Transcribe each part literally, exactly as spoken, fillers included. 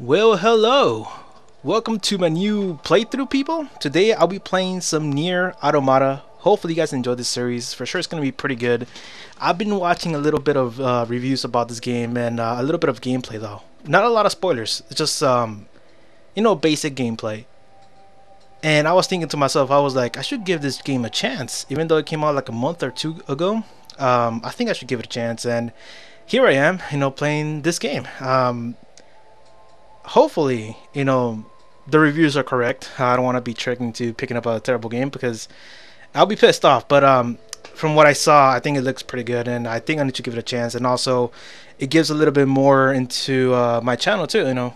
Well, hello! Welcome to my new playthrough, people. Today I'll be playing some NieR Automata. Hopefully you guys enjoy this series. For sure it's going to be pretty good. I've been watching a little bit of uh, reviews about this game and uh, a little bit of gameplay though. Not a lot of spoilers. It's just, um, you know, basic gameplay. And I was thinking to myself, I was like, I should give this game a chance. Even though it came out like a month or two ago, um, I think I should give it a chance. And here I am, you know, playing this game. Um... Hopefully, you know, the reviews are correct. I don't want to be tricked into picking up a terrible game because I'll be pissed off. But um, from what I saw, I think it looks pretty good, and I think I need to give it a chance. And also, it gives a little bit more into uh, my channel too, you know.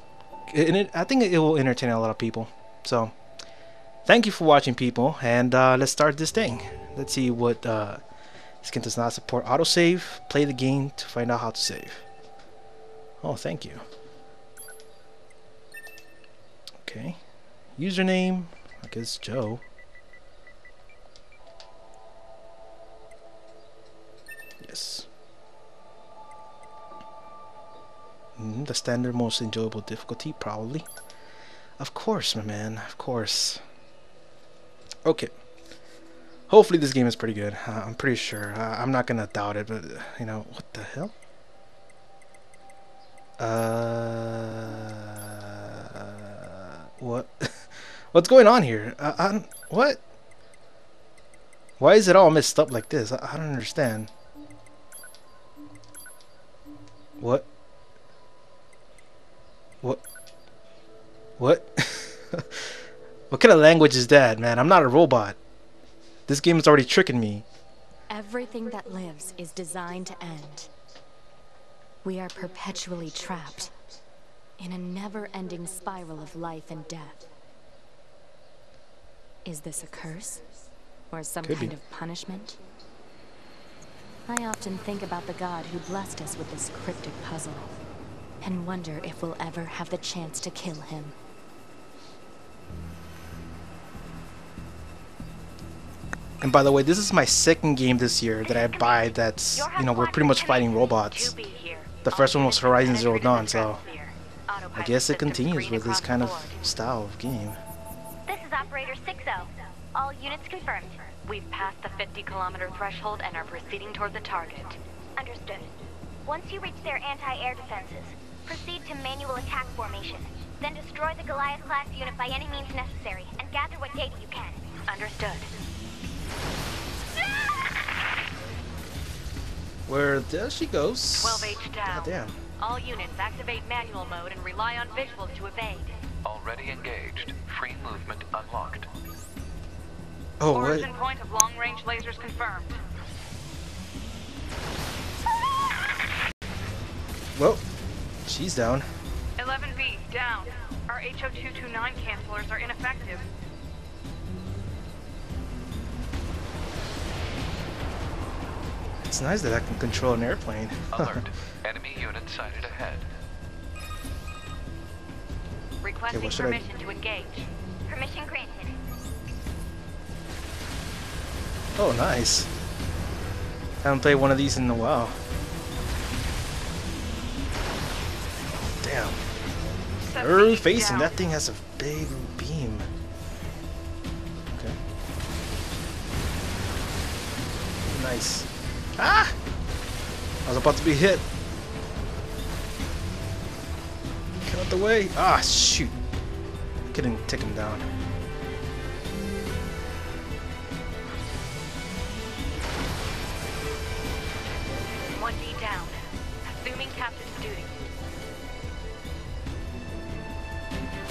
And it, I think it will entertain a lot of people. So, thank you for watching, people. And uh, let's start this thing. Let's see what uh, this game does not support autosave. Play the game to find out how to save. Oh, thank you. Okay, username, I guess Joe. Yes. Mm, the standard most enjoyable difficulty, probably. Of course, my man, of course. Okay. Hopefully this game is pretty good. Uh, I'm pretty sure. Uh, I'm not gonna doubt it, but, uh, you know, what the hell? Uh... What? What's going on here? I, I, what? Why is it all messed up like this? I, I don't understand. What? What? What? What kind of language is that, man? I'm not a robot. This game is already tricking me. Everything that lives is designed to end. We are perpetually trapped in a never-ending spiral of life and death. Is this a curse? Or some Could kind be. of punishment? I often think about the God who blessed us with this cryptic puzzle, and wonder if we'll ever have the chance to kill him. And by the way, this is my second game this year that I buy that's, you know, we're pretty much fighting robots. The first one was Horizon Zero Dawn, so I guess it continues with this kind of style of game. This is Operator six oh. All units confirmed. We've passed the fifty kilometer threshold and are proceeding toward the target. Understood. Once you reach their anti-air defenses, proceed to manual attack formation. Then destroy the Goliath class unit by any means necessary and gather what data you can. Understood. Where there she goes. twelve H down. Goddamn. All units activate manual mode and rely on visual to evade. Already engaged. Free movement unlocked. Oh, what? Origin point of long-range lasers confirmed. Well, she's down. eleven B, down. Our H O two twenty-nine cancelers are ineffective. It's nice that I can control an airplane. Alert. Enemy unit sighted ahead. Requesting okay, permission I... to engage. Permission granted. Oh, nice. I haven't played one of these in a while. Damn. Her facing that thing has a big beam. Okay. Nice. Ah! I was about to be hit. Get out the way. Ah, shoot. I couldn't take him down. one D down. Assuming captain's duty.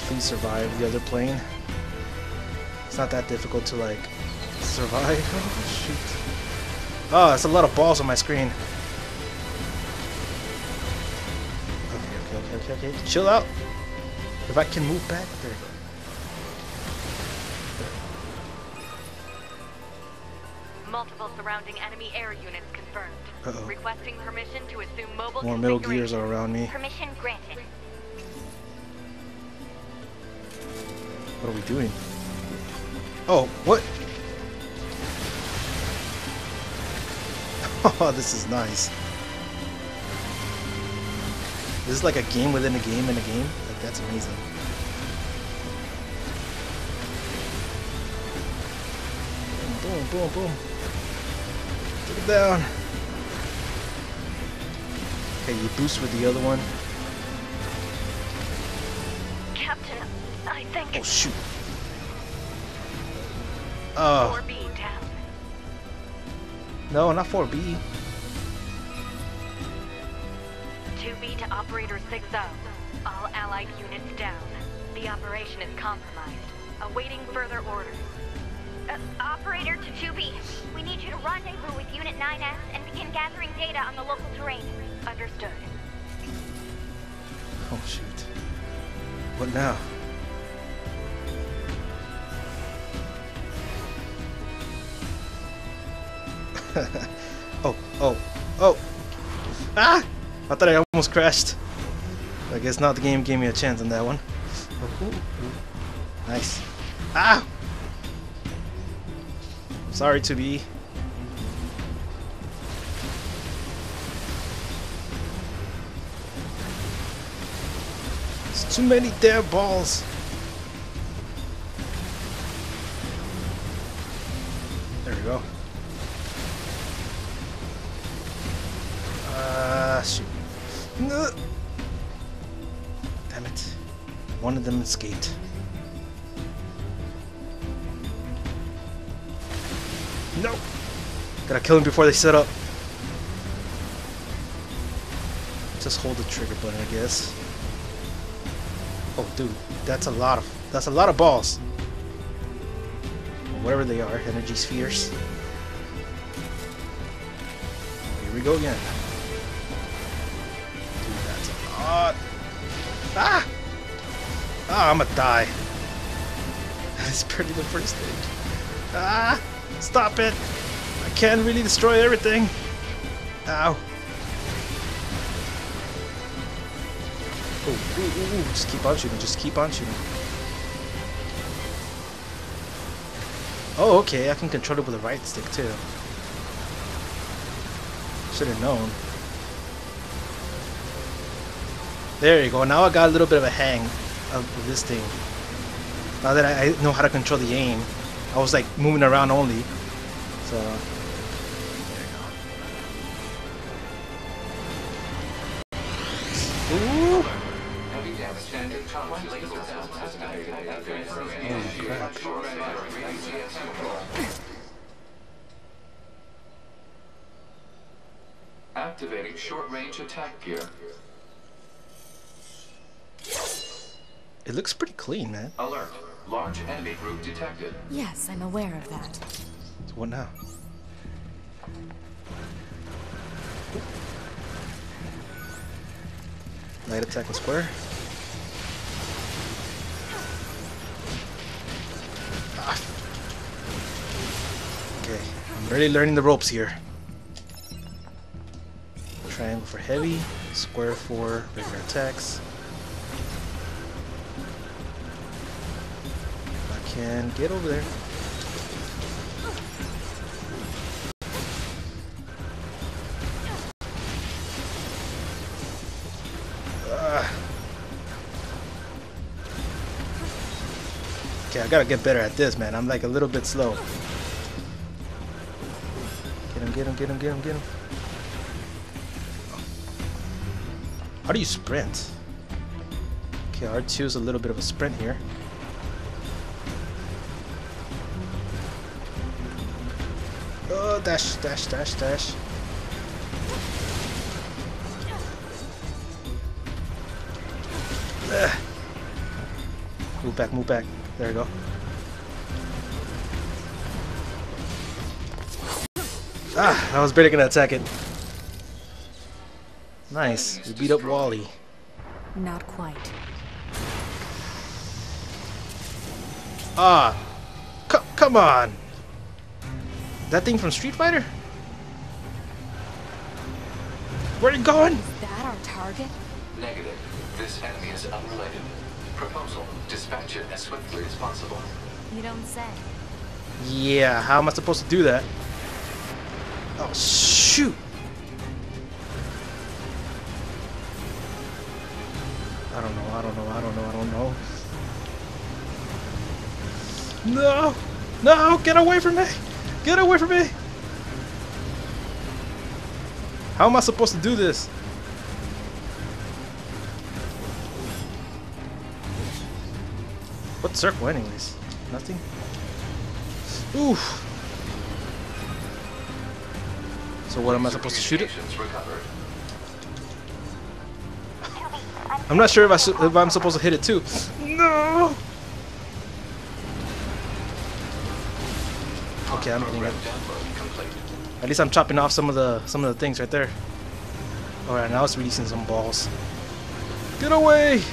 Please survive the other plane. It's not that difficult to, like, survive. Oh, shoot. Oh, that's a lot of balls on my screen. Okay, okay, okay, okay, okay. Chill out. If I can move back, there you go. Multiple surrounding enemy air units confirmed. Uh-oh. Requesting permission to assume mobile. More Middle Gears are around me. Permission granted. What are we doing? Oh, what? Oh, this is nice. This is like a game within a game in a game. Like, that's amazing. Boom, boom, boom. Take it down. Okay, you boost with the other one. Captain, I think. Oh, shoot. Oh. four B down. No, not four B. two B to Operator six zero. All allied units down. The operation is compromised. Awaiting further orders. Uh, operator to two B. We need you to rendezvous with Unit nine S and begin gathering data on the local terrain. Understood. Oh, shoot. What now? oh, oh, oh! Ah! I thought I almost crashed. I guess not. The game gave me a chance on that one. Ooh, ooh. Nice. Ah! Sorry to be. It's too many damn balls. There we go. Ah, uh, shoot. No. Damn it. One of them escaped. No! Gotta kill him before they set up. Just hold the trigger button, I guess. Oh, dude, that's a lot of that's a lot of balls. Whatever they are, energy spheres. Here we go again. Dude, that's a lot. Ah! Ah, I'm gonna die. That's pretty the first stage. Ah! Stop it! I can't really destroy everything! Ow! Oh, ooh, ooh, ooh. Just keep on shooting, just keep on shooting. Oh, okay, I can control it with the right stick too. Should have known. There you go, now I got a little bit of a hang of this thing. Now that I know how to control the aim. I was like moving around only, so there you go. Ooh! Oh crap! Activating short-range attack gear. It looks pretty clean, man. Alert. Large enemy group detected. Yes, I'm aware of that. So what now? Light attack and square. Ah. Okay, I'm really learning the ropes here. Triangle for heavy, square for regular attacks. Can get over there. Uh. Okay, I gotta get better at this, man. I'm like a little bit slow. Get him, get him, get him, get him, get him. How do you sprint? Okay, R two is a little bit of a sprint here. Oh, dash, dash, dash, dash. Ugh. Move back, move back. There we go. Ah, I was barely gonna attack it. Nice. We beat up Wally. Not quite. Ah, c come on. That thing from Street Fighter? Where are you going? Is that our target? Negative. This enemy is unrelated. Proposal, dispatch it as swiftly as possible. You don't say. Yeah, how am I supposed to do that? Oh, shoot! I don't know, I don't know, I don't know, I don't know. No! No! Get away from me! Get away from me! How am I supposed to do this? What's circle anyways? Nothing? Oof! So what am I supposed to shoot it? I'm not sure if, I if I'm supposed to hit it too. No! Okay, I'm hitting it. At least I'm chopping off some of the some of the things right there. Alright, now it's releasing some balls. Get away!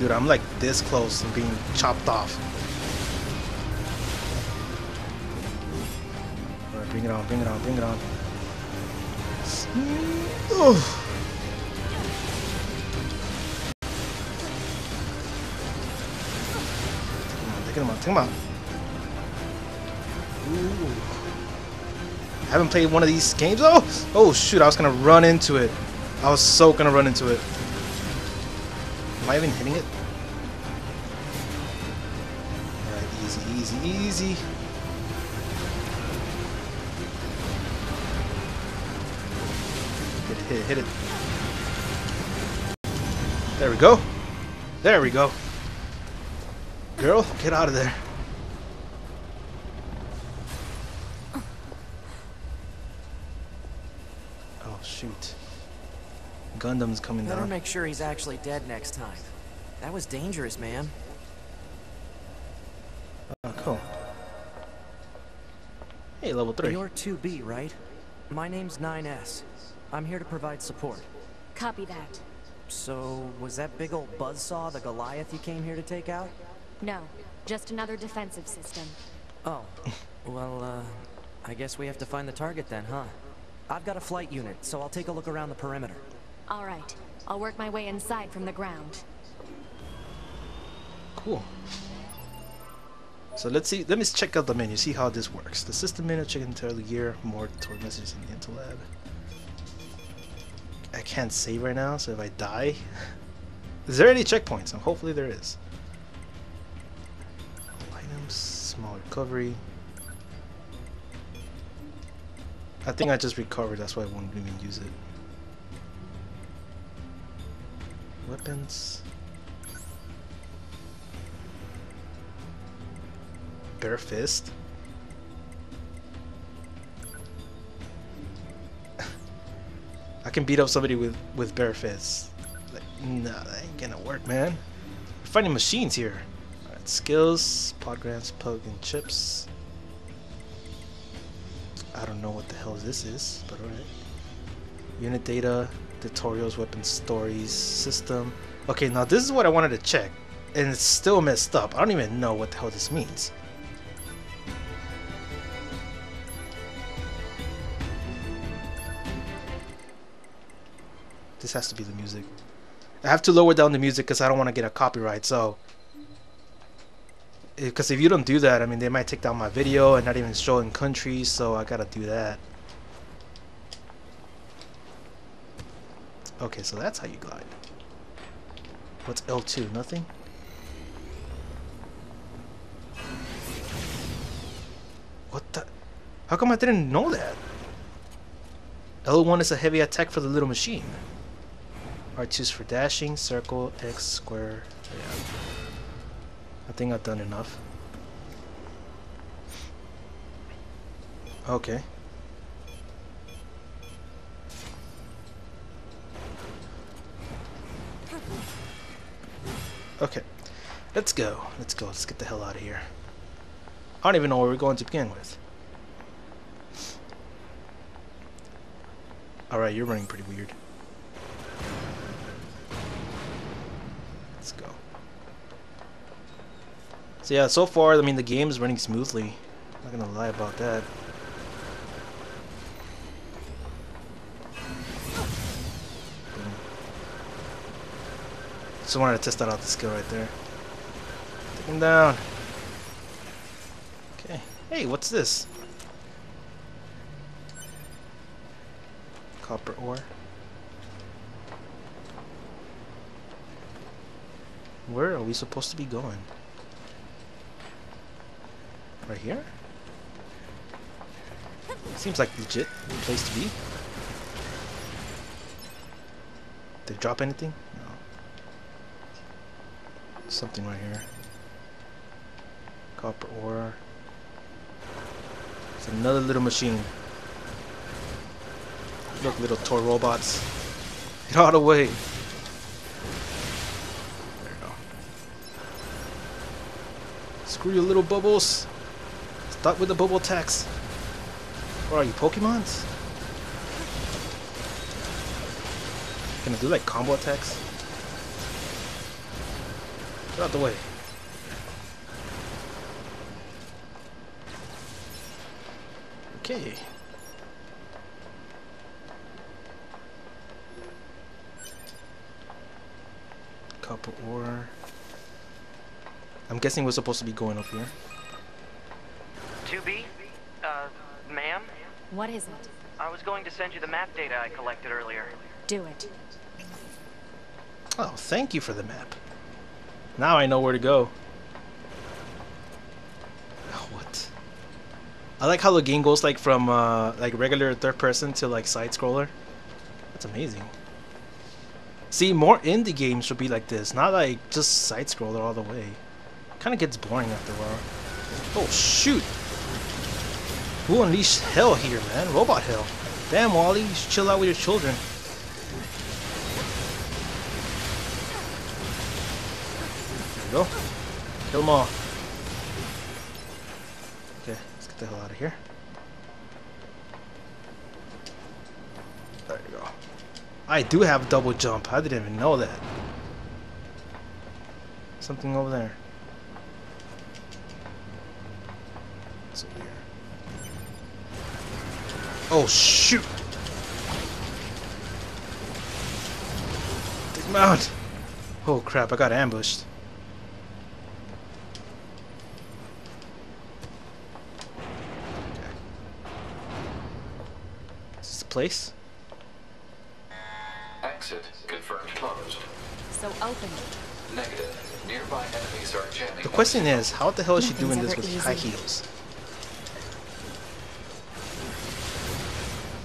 Dude, I'm like this close to being chopped off. Alright, bring it on, bring it on, bring it on. Oh. Take him out, take him out. Ooh. I haven't played one of these games. Oh, oh shoot! I was gonna run into it. I was so gonna run into it. Am I even hitting it? All right, easy, easy, easy. Hit it, hit it, hit it. There we go. There we go. Girl, get out of there. Oh shoot. Gundam's coming down. Better make sure he's actually dead next time. That was dangerous, man. Oh, cool. Hey, level three. You're two B, right? My name's nine S. I'm here to provide support. Copy that. So, was that big old buzzsaw the Goliath you came here to take out? No, just another defensive system. Oh, well, uh, I guess we have to find the target then, huh? I've got a flight unit, so I'll take a look around the perimeter. All right, I'll work my way inside from the ground. Cool. So let's see, let me check out the menu, see how this works. The system menu, check entirely gear, more toward messages in the Intel lab. I can't save right now, so if I die... Is there any checkpoints? Um, hopefully there is. Small recovery. I think I just recovered, that's why I won't even use it. Weapons. Bare fist. I can beat up somebody with, with bare fists. Like, no, that ain't gonna work, man. We're finding machines here. Skills, programs, plug and chips. I don't know what the hell this is, but alright. Unit data, tutorials, weapons, stories, system. Okay, now this is what I wanted to check, and it's still messed up. I don't even know what the hell this means. This has to be the music. I have to lower down the music because I don't want to get a copyright, so... Because if you don't do that, I mean, they might take down my video and not even show in countries, so I gotta do that. Okay, so that's how you glide. What's L two? Nothing? What the? How come I didn't know that? L one is a heavy attack for the little machine. R two is for dashing, circle, X, square. Yeah. I think I've done enough. Okay. Okay. Let's go. Let's go. Let's get the hell out of here. I don't even know where we're going to begin with. Alright, you're running pretty weird. Let's go. So yeah, so far, I mean, the game is running smoothly. I'm not gonna lie about that. Boom. Just wanted to test that out, the skill right there. Take him down. Okay. Hey, what's this? Copper ore. Where are we supposed to be going? Right here? Seems like legit place to be. Did they drop anything? No. Something right here. Copper ore. It's another little machine. Look, little toy robots. Get out of the way. There we go. Screw your little bubbles. Stop with the bubble attacks. What are you, Pokemons? Can I do like combo attacks? Get out the way. Okay. Copper ore. I'm guessing we're supposed to be going up here. two B? Uh, ma'am? What is it? I was going to send you the map data I collected earlier. Do it. Oh, thank you for the map. Now I know where to go. Oh, what? I like how the game goes like from uh, like regular third person to like side scroller. That's amazing. See, more indie games should be like this, not like just side-scroller all the way. Kind of gets boring after a while. Oh, shoot! Who unleashed hell here, man? Robot hell. Damn, Wally, you should chill out with your children. There we go. Kill them all. Okay, let's get the hell out of here. There you go. I do have double jump. I didn't even know that. Something over there. It's over here. Oh shoot! Take him out! Oh crap! I got ambushed. Okay. Is this the place? Exit confirmed closed. So open. Negative. Nearby enemies are jamming. The question is, how the hell is she doing this with high heels?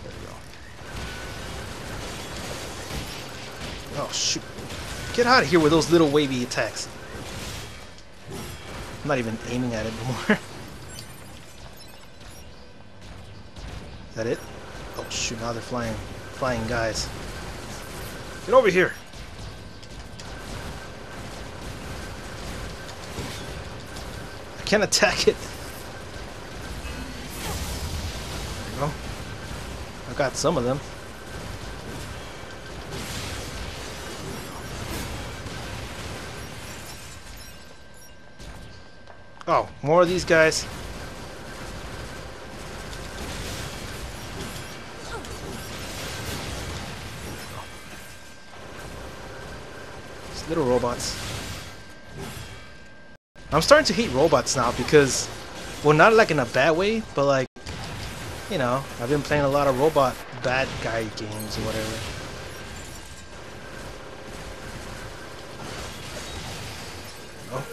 There we go. Oh shoot! Get out of here with those little wavy attacks. I'm not even aiming at it anymore. Is that it? Oh shoot! Now they're flying, flying guys. Get over here! I can't attack it! There we go. I got some of them. Oh, more of these guys. Little robots. I'm starting to hate robots now because, well, not like in a bad way, but like, you know, I've been playing a lot of robot bad guy games or whatever. Oh,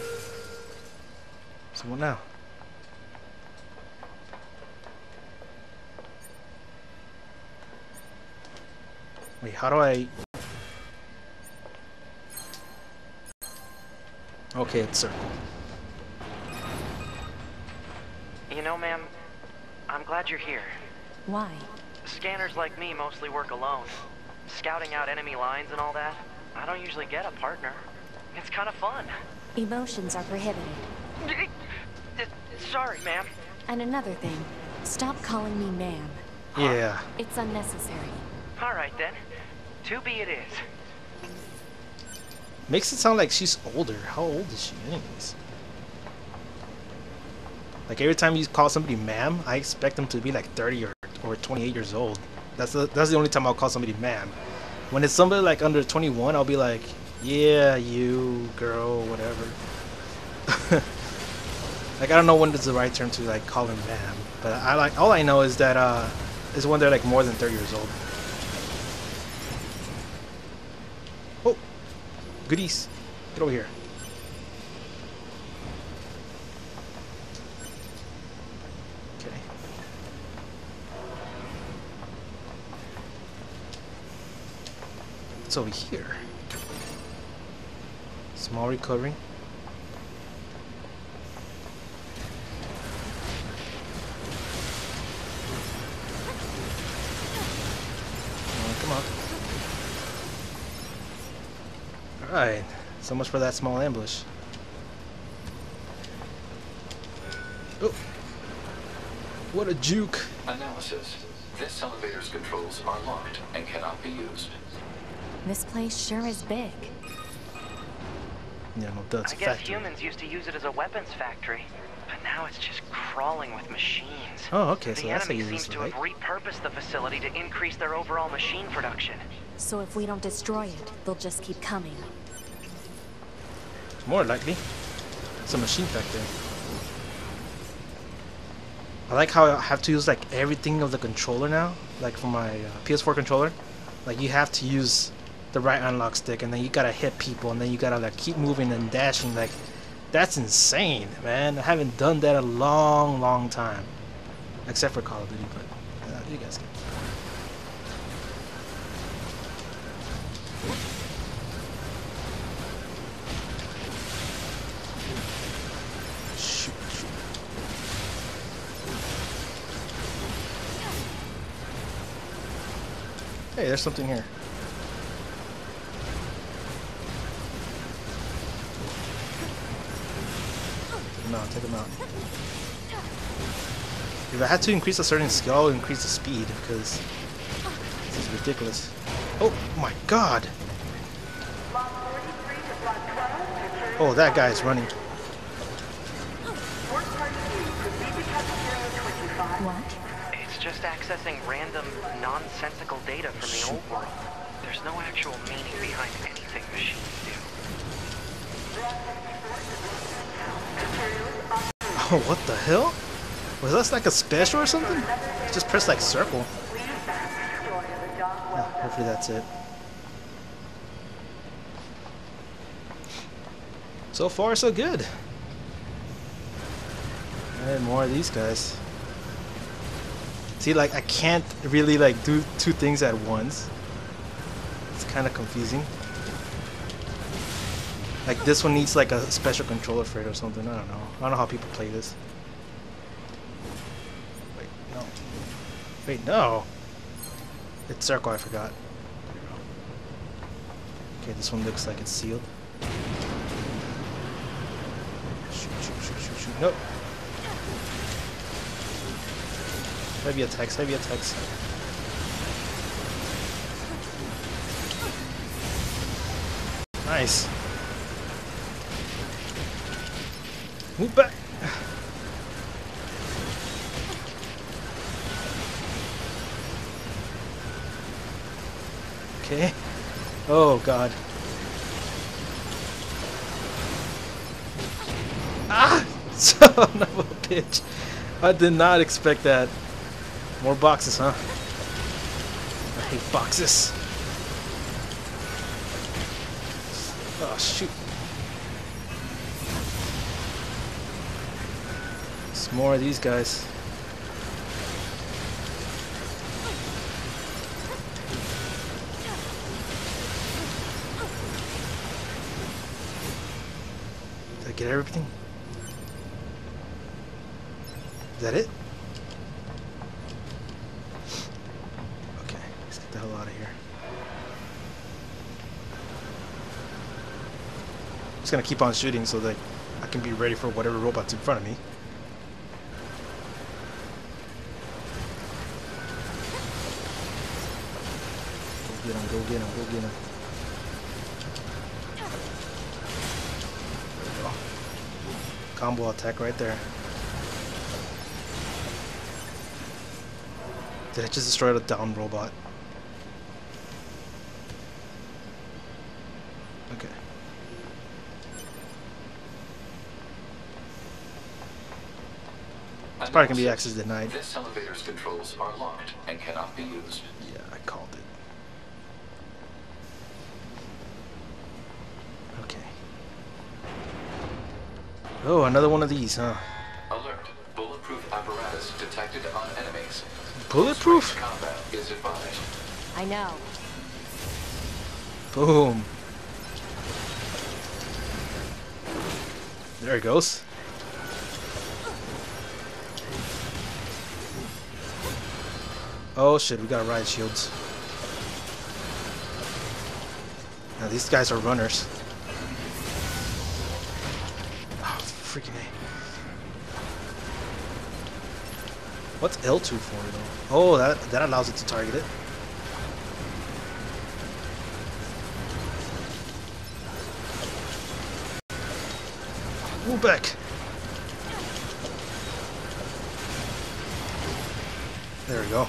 so what now? Wait, how do I? Okay, it's circle. You know, ma'am, I'm glad you're here. Why? Scanners like me mostly work alone. Scouting out enemy lines and all that, I don't usually get a partner. It's kind of fun. Emotions are prohibited. Sorry, ma'am. And another thing, stop calling me ma'am. Yeah. Huh? It's unnecessary. All right, then. To be it is. Makes it sound like she's older. How old is she anyways? Like every time you call somebody ma'am, I expect them to be like thirty or, or twenty-eight years old. That's the, that's the only time I'll call somebody ma'am. When it's somebody like under twenty-one, I'll be like, yeah, you, girl, whatever. Like I don't know when is the right term to like call them ma'am. But I like all I know is that uh, is when they're like more than thirty years old. Goodies. Get over here. What's over here? Small recovery. Oh, come on. Alright, so much for that small ambush. Oh. What a juke. Analysis. This elevator's controls are locked and cannot be used. This place sure is big. Yeah, well, that's I guess factory. Humans used to use it as a weapons factory, but now it's just crawling with machines. Oh, okay, so the that's enemy seems to have repurposed the facility to increase their overall machine production. So if we don't destroy it, they'll just keep coming. More likely. It's a machine factory. I like how I have to use like everything of the controller now, like for my uh, P S four controller. Like you have to use the right analog stick, and then you gotta hit people, and then you gotta like keep moving and dashing. Like that's insane, man. I haven't done that a long, long time, except for Call of Duty. But uh, you guys can. Hey, there's something here. No, take him out. If I had to increase a certain skill, I'll increase the speed because this is ridiculous. Oh my god! Oh, that guy is running. What? Just accessing random, nonsensical data from the old world. There's no actual meaning behind anything machines do. Oh, what the hell? Was that like a special or something? Just press like circle. Oh, hopefully that's it. So far, so good. And more of these guys. See, like, I can't really, like, do two things at once. It's kind of confusing. Like, this one needs, like, a special controller for it or something. I don't know. I don't know how people play this. Wait, no. Wait, no! It's circle, I forgot. Okay, this one looks like it's sealed. Shoot, shoot, shoot, shoot, shoot. Nope. Heavy attacks, heavy attacks. Nice. Move back. Okay. Oh god. Ah! Son of a bitch. I did not expect that. More boxes, huh? I hate boxes. Oh, shoot. Some more of these guys. Did I get everything? Is that it? Gonna keep on shooting so that I can be ready for whatever robot's in front of me. Go get him, go get him, go get him. There we go. Combo attack right there. Did I just destroy the down robot? Okay. It's probably going to be access denied. This elevator's controls are locked and cannot be used. Yeah, I called it. Okay. Oh, another one of these, huh? Alert. Bulletproof apparatus detected on enemies. Bulletproof? Combat is advised. I know. Boom. There it goes. Oh shit, we got riot shields. Now these guys are runners. Oh, freaking A. What's L two for though? Oh, that, that allows it to target it. Ooh, back. There we go.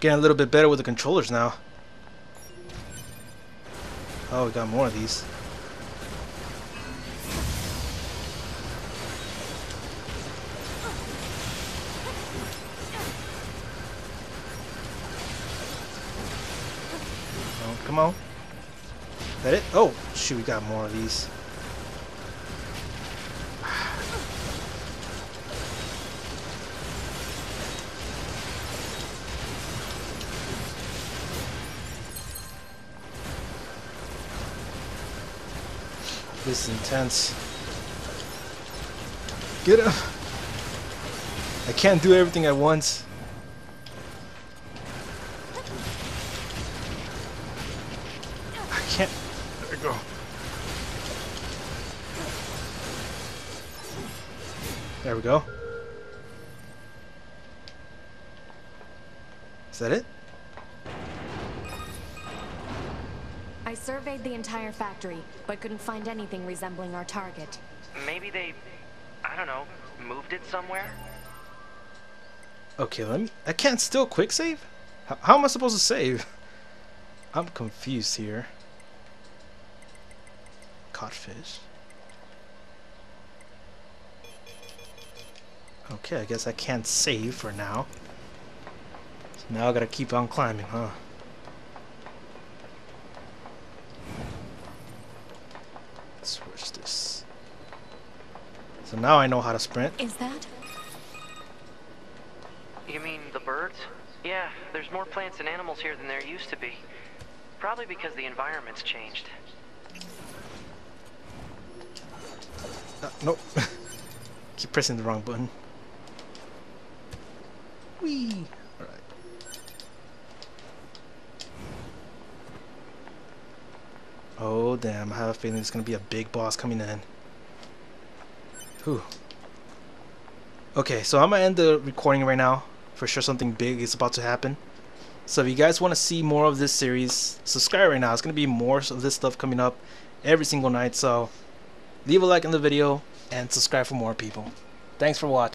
Getting a little bit better with the controllers now. Oh, we got more of these. Oh, come on. Is that it? Oh, shoot, we got more of these. This is intense. Get up! I can't do everything at once. I can't. There we go. There we go. Is that it? I surveyed the entire factory, but couldn't find anything resembling our target. Maybe they, I don't know, moved it somewhere? Okay, let me... I can't still quick save? How, how am I supposed to save? I'm confused here. Caught fish. Okay, I guess I can't save for now. So now I gotta keep on climbing, huh? Switch this. So now I know how to sprint. Is that? You mean the birds? Yeah, there's more plants and animals here than there used to be. Probably because the environment's changed. Uh, nope. Keep pressing the wrong button. Whee! Alright. Oh damn, I have a feeling it's gonna be a big boss coming in. Whew. Okay, so I'm gonna end the recording right now. For sure something big is about to happen. So if you guys want to see more of this series, subscribe right now. It's gonna be more of this stuff coming up every single night. So leave a like on the video and subscribe for more people. Thanks for watching.